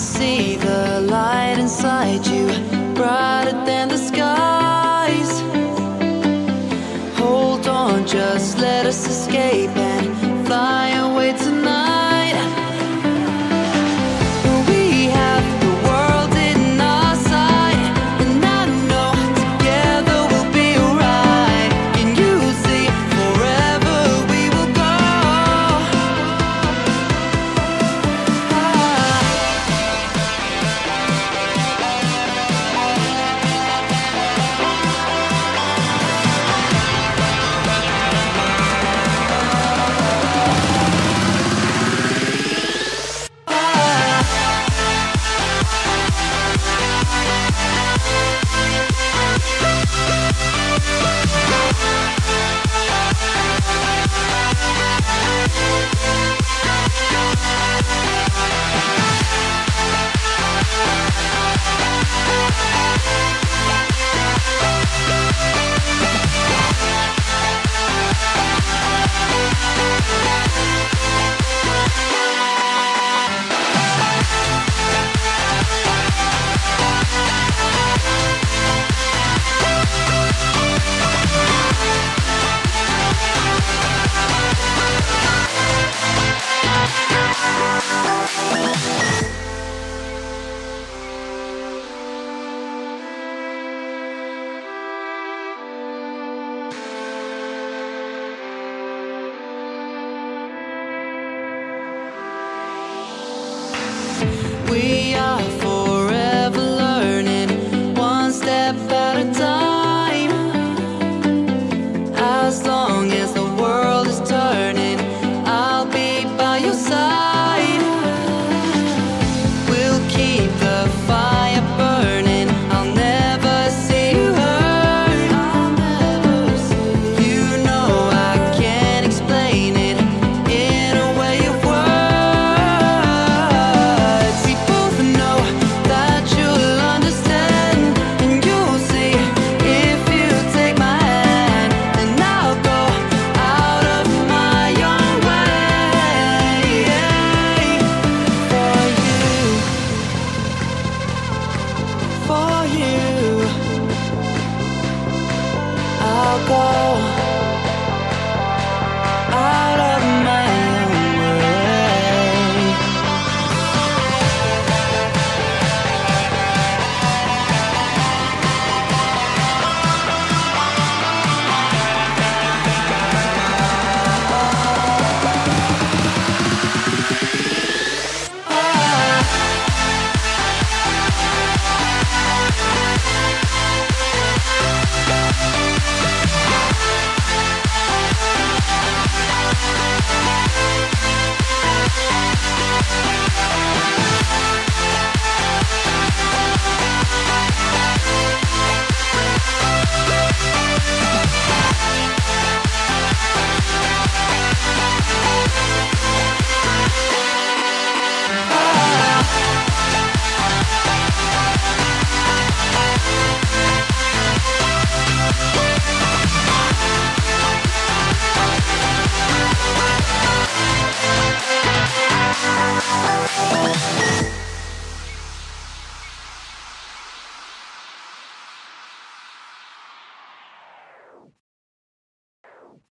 see the light inside you, brighter than the skies. Hold on, just let us escape.